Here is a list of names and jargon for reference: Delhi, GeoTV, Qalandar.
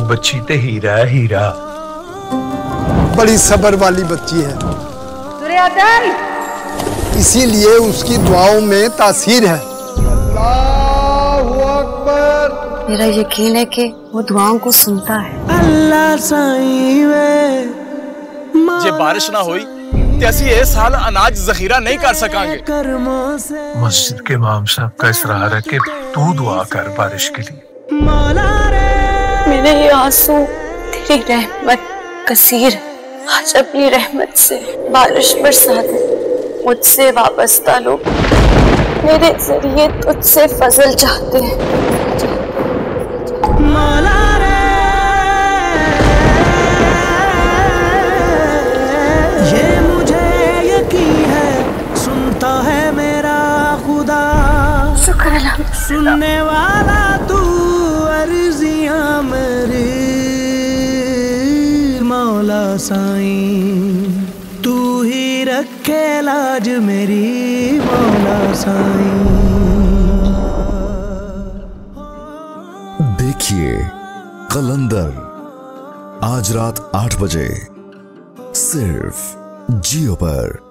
ਉਹ ਬੱਚੀ ਤੇ ਹੀਰਾ ਹੈ, ਹੀਰਾ। बड़ी सबर वाली बच्ची है, इसीलिए उसकी दुआओं में तासीर है। मेरा यकीन है कि वो दुआओं को सुनता है। जे बारिश ना हुई तो असी इस साल अनाज जखीरा नहीं कर सकेंगे। मस्जिद के इमाम साहब का इसरार है कि तू दुआ कर बारिश के लिए। मेरे ये आंसू तेरी रहमत कसीर, आज अपनी रहमत से बारिश बरसा दे। मुझसे वाबस्ता लोग मेरे जरिए तुझसे फजल चाहते हैं। सुनने वाला तू अर्जियां मेरी, मौला साईं तू ही रखे लाज मेरी, मौला साईं। देखिए कलंदर आज रात 8 बजे सिर्फ जियो पर।